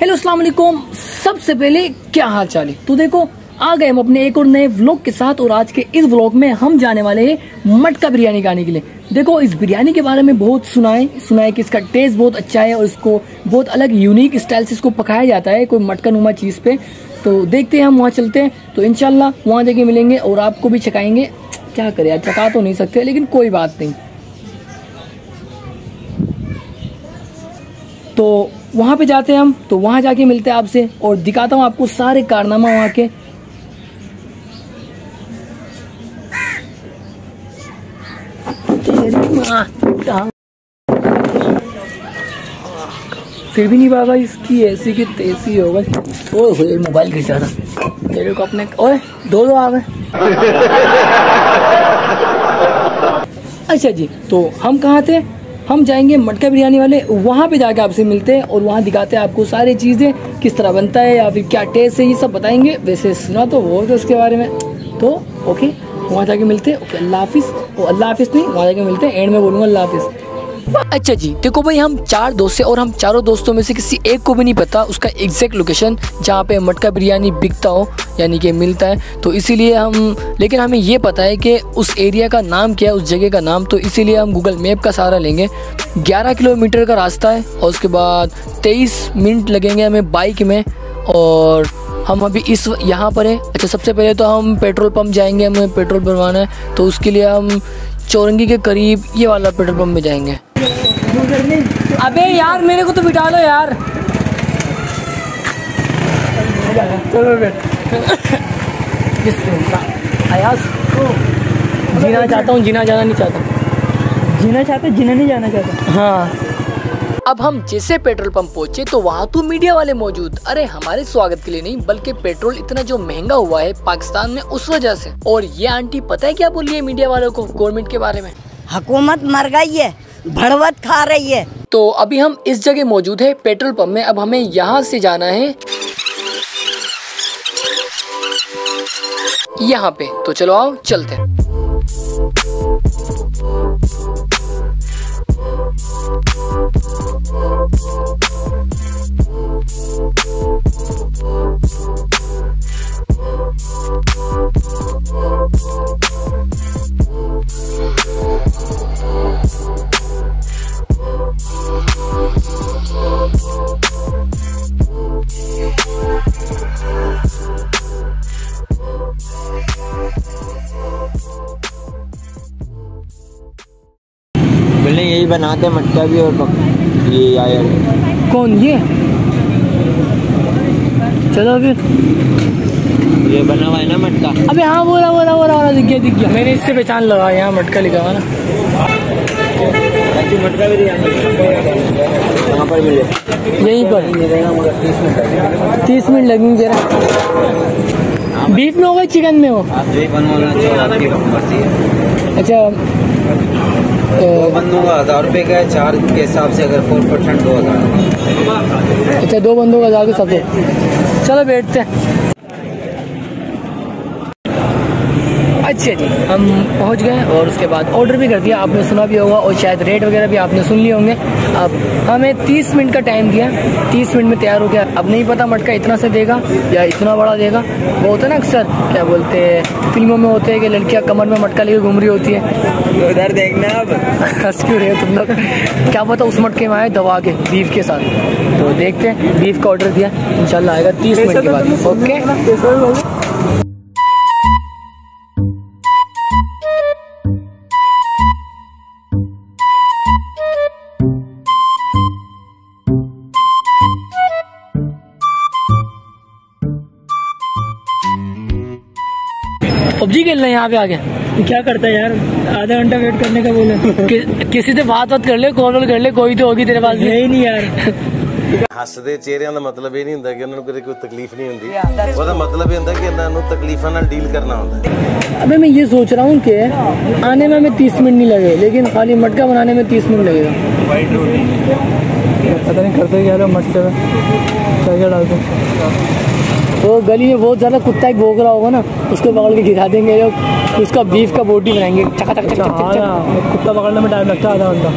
Hello अस्सलाम वालेकुम, सबसे पहले क्या हाल चाल है। तो देखो आ गए हम अपने एक और नए व्लॉग के साथ और आज के इस व्लॉग में हम जाने वाले हैं मटका बिरयानी खाने के लिए। देखो इस बिरयानी के बारे में बहुत सुना है कि इसका टेस्ट बहुत अच्छा है और इसको बहुत अलग यूनिक स्टाइल से इसको पकाया जाता है कोई मटका नुमा चीज़ पे। तो देखते हैं, हम वहाँ चलते हैं। तो इंशाल्लाह वहाँ जाके मिलेंगे और आपको भी चखाएंगे। क्या करें यार, चखा तो नहीं सकते लेकिन कोई बात नहीं। तो वहाँ पे जाते हैं हम, तो वहाँ जाके मिलते हैं आपसे और दिखाता हूँ आपको सारे कारनामा वहाँ के। फिर भी नहीं बाबा, इसकी ऐसी की तैसी हो गई। ओह मोबाइल गिर जाता तेरे को अपने। ओए दो आ गए। अच्छा जी, तो हम कहाँ थे? हम जाएंगे मटका बिरयानी वाले, वहाँ पे जाके आपसे मिलते हैं और वहाँ दिखाते हैं आपको सारी चीज़ें किस तरह बनता है या फिर क्या टेस्ट है, ये सब बताएंगे। वैसे सुना तो वो तो उसके बारे में, तो ओके वहाँ जाके मिलते हैं। ओके अल्लाह हाफिज़। और अल्लाह हाफिज़ नहीं, वहाँ जाके मिलते हैं, एंड में बोलूँगा अल्लाह हाफिज़। अच्छा जी, देखो भाई हम चार दोस्त हैं और हम चारों दोस्तों में से किसी एक को भी नहीं पता उसका एग्जैक्ट लोकेशन जहाँ पे मटका बिरयानी बिकता हो यानी कि मिलता है। तो इसीलिए हम, लेकिन हमें ये पता है कि उस एरिया का नाम क्या है, उस जगह का नाम। तो इसीलिए हम गूगल मैप का सहारा लेंगे। 11 किलोमीटर का रास्ता है और उसके बाद 23 मिनट लगेंगे हमें बाइक में। और हम अभी इस यहाँ पर है। अच्छा, सबसे पहले तो हम पेट्रोल पम्प जाएँगे, हमें पेट्रोल भरवाना है। तो उसके लिए हम चौरंगी के करीब ये वाला पेट्रोल पम्प में जाएँगे। अबे यार मेरे को तो बिठा लो यार। चलो आयास को जीना चाहता हूँ, जीना जाना नहीं चाहता। जीना चाहता, जीना नहीं जाना चाहता। हाँ, अब हम जैसे पेट्रोल पंप पहुंचे तो वहाँ तो मीडिया वाले मौजूद। अरे हमारे स्वागत के लिए नहीं बल्कि पेट्रोल इतना जो महंगा हुआ है पाकिस्तान में उस वजह से। और ये आंटी पता है क्या बोली है मीडिया वालों को गवर्नमेंट के बारे में? हुकूमत मर गई है, भड़वत खा रही है। तो अभी हम इस जगह मौजूद है पेट्रोल पंप में। अब हमें यहाँ से जाना है यहाँ पे। तो चलो आओ चलते हैं। यही बनाते मटका भी और ये यार कौन ये? चलो फिर ये बना हुआ है ना मटका। अबे हाँ बोला दिख गया। मैंने इससे पहचान लगाया, यहाँ मटका लिखा हुआ ना। मटका भी यहाँ पर मिले, यहीं पर 30 मिनट लगेंगे। बीफ में होगा चिकन में हो? अच्छा दो बंदों का 1000 रुपये का है, 4 के हिसाब से अगर 4% 2000। अच्छा दो बंदों का 1000 के हिसाब से। चलो बैठते हैं। अच्छा जी, हम पहुंच गए और उसके बाद ऑर्डर भी कर दिया, आपने सुना भी होगा और शायद रेट वगैरह भी आपने सुन लिए होंगे। अब हमें 30 मिनट का टाइम दिया, 30 मिनट में तैयार हो गया। अब नहीं पता मटका इतना सा देगा या इतना बड़ा देगा। वो होता है ना अक्सर, क्या बोलते हैं, फिल्मों में होते हैं कि लड़कियाँ कमर में मटका लेकर घूम रही होती है। उधर देखना अब हंस क्यों रहे तुम लोग? क्या पता उस मटके में आए दवा के बीफ के साथ। तो देखते हैं, बीफ का ऑर्डर दिया, इंशाल्लाह आएगा 30 मिनट के बाद। ओके पबजी खेल रहे हैं यहाँ पे आगे। क्या करता है यार, आधा घंटा वेट करने का बोले। किसी से बात कर ले, कॉल कर ले, कोई तो होगी तेरे पास। नहीं यार, हसदे चेहरे का मतलब ये नहीं होता कि उन्होंने कोई तकलीफ नहीं होती, उसका मतलब ये होता कि इन्होंने तकलीफों से डील करना होता है। अबे मैं ये सोच रहा हूँ कि आने में हमें 30 मिनट नहीं लगे लेकिन खाली मटका बनाने में 30 मिनट लगेगा। पता नहीं करते क्या मटका क्या डालते। तो गली में बहुत ज़्यादा कुत्ता एक भोग रहा होगा ना, उसको पकड़ के गिरा देंगे लोग, उसका बीफ का बोटी बनाएंगे। चका चका चका चका। कुत्ता पकड़ने में टाइम लगता है आधा घंटा।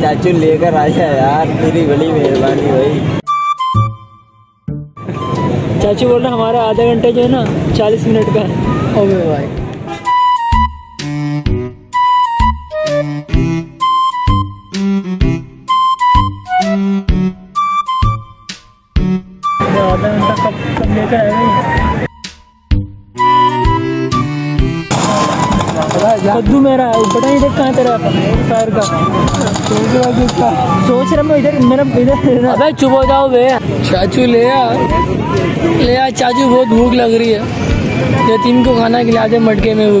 चाचू लेकर आया यार, मेरी बड़ी मेहरबानी भाई। चाचू बोल रहे हमारा आधा घंटा जो है ना 40 मिनट का है। ओके भाई, आधा घंटा कब कब लेकर आए? कद्दू मेरा बड़ा इधर कहाँ तेरा पैर का सोच रहा मैं इधर मेरा इधर। अबे चुप हो जाओ बे। चाचू ले आ चाचू, बहुत भूख लग रही है, यतीम को खाना खिला दे मटके में। वो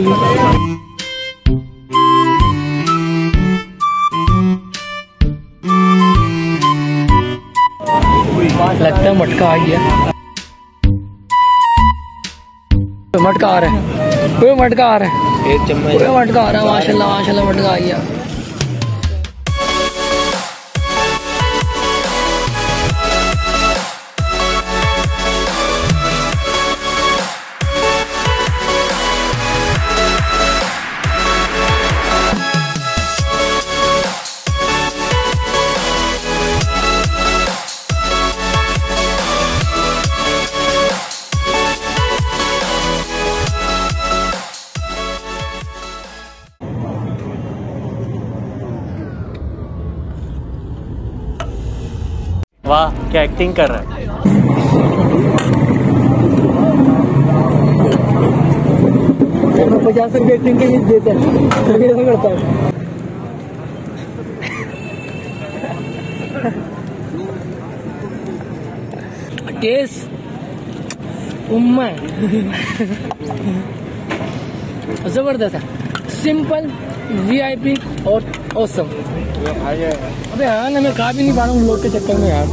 भी लगता है मटका आ गया, मटका आ रहा है, कोई मटका आ रहा है, एक चम्मच मटका आ रहा है। माशाल्लाह माशाल्लाह मटका आ गया। वाह क्या एक्टिंग कर रहा है। तो 50 रुपये एक्टिंग के लिए देता है, करता है। टेस्ट उम्मा जबरदस्त है, सिंपल VIP और औसम। अबे हाँ ना, मैं खा भी नहीं पा रहा हूँ लोग के चक्कर में यार।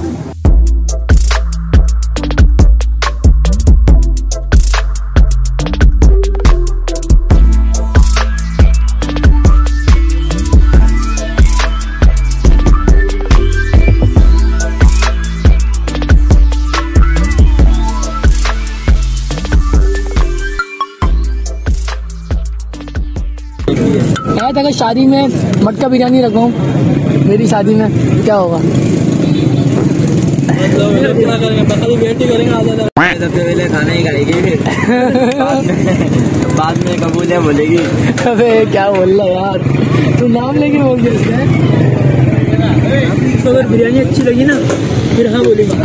अगर शादी में मटका बिरयानी रखूं, मेरी शादी में क्या होगा? पहले खाना ही खाएगी बाद में कबूल है बोलेगी। अबे क्या बोल रहा यार तू, नाम लेके बोल दे उसका। अगर बिरयानी अच्छी लगी ना फिर हाँ बोलेगी।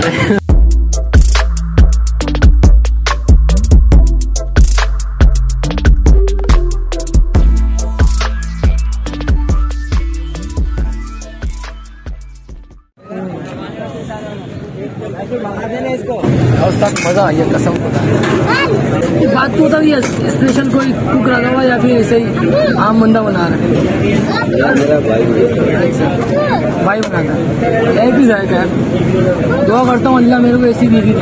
मजा आई है कसम खुदा। बात तो होता है स्पेशल कोई कुक रखा हुआ या फिर ऐसे ही आम बंदा बना रहा है। मेरा भाई बनाता है, यही भी जायका है। दुआ करता हूँ अल्लाह मेरे को ऐसी बीवी दे,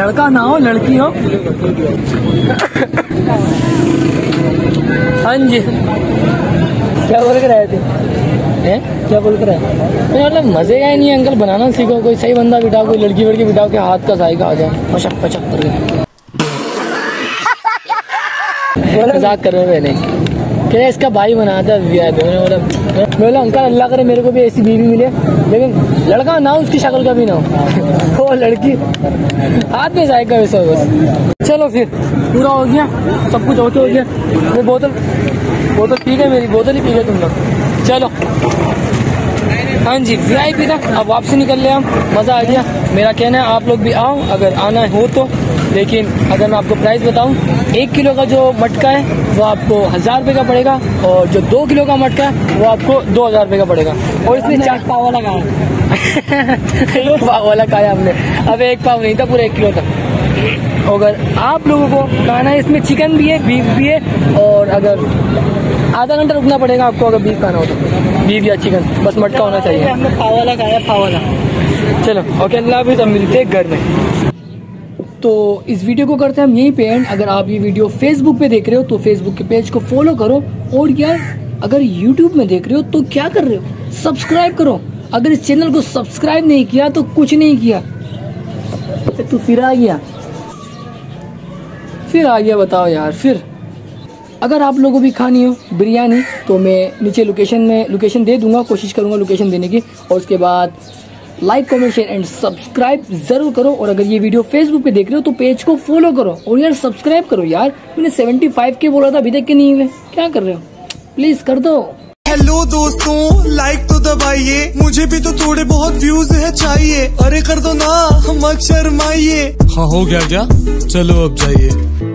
लड़का ना हो लड़की हो। हाँ जी, क्या बोल कर आए थे? क्या बोल कर रहा है? मतलब मजे का ही नहीं है अंकल, बनाना सीखो, कोई सही बंदा बिठाओ, कोई लड़की वड़की बिठाओ के हाथ का जायका आ जाए। पचक पचक कर मजाक कर रहे मैंने, क्या इसका भाई बनाता है। बोला अंकल अल्लाह करे मेरे को भी ऐसी बीवी मिले, लेकिन लड़का ना हो, उसकी शक्ल का भी ना हो वो लड़की, हाथ में जायका वैसा बस। चलो फिर पूरा हो गया सब कुछ, ओके हो गया। मेरी बोतल ठीक है, मेरी बोतल ही पी गए तुम लोग। चलो हाँ जी VIP था, अब वापसी निकल ले हम। मज़ा आ गया, मेरा कहना है आप लोग भी आओ अगर आना हो तो। लेकिन अगर मैं आपको प्राइस बताऊं, 1 किलो का जो मटका है वो आपको 1000 रुपये का पड़ेगा, और जो 2 किलो का मटका है वो आपको 2000 रुपये का पड़ेगा। और इसमें 4 पाव वाला खाया। 1 पाव वाला खाया हमने, अब 1 पाव नहीं था, पूरा 1 किलो था। अगर आप लोगों को खाना है, इसमें चिकन भी है बीफ भी है, और अगर आधा घंटा रुकना पड़ेगा आपको अगर बीफ खाना हो तो, बीफ या चिकन, बस मटका होना चाहिए। हमने पावाला खाया पावाला। चलो ओके, अल्लाह हाफिज़, हम मिलते हैं घर में। तो इस वीडियो को करते हैं हम यहीं पे एंड। अगर आप ये वीडियो फेसबुक पे देख रहे हो तो फेसबुक के पेज को फॉलो करो, और यार अगर यूट्यूब में देख रहे हो तो क्या कर रहे हो, सब्सक्राइब करो। अगर इस चैनल को सब्सक्राइब नहीं किया तो कुछ नहीं किया। तू फिर आ गया बताओ यार, फिर अगर आप लोगों को भी खानी हो बिरयानी तो मैं नीचे लोकेशन दे दूँगा, कोशिश करूँगा लोकेशन देने की। और उसके बाद like comment share and subscribe ज़रूर करो। और अगर ये वीडियो फेसबुक पे देख रहे हो तो पेज को फॉलो करो और यार सब्सक्राइब करो यार। मैंने 75K बोला था, अभी तक के नहीं हुए, क्या कर रहे हो, प्लीज़ कर दो। हेलो दोस्तों, लाइक तो दबाइए, मुझे भी तो थोड़े बहुत व्यूज है चाहिए, अरे कर दो ना, मत शर्माइए। हाँ हो गया क्या, चलो अब जाइए।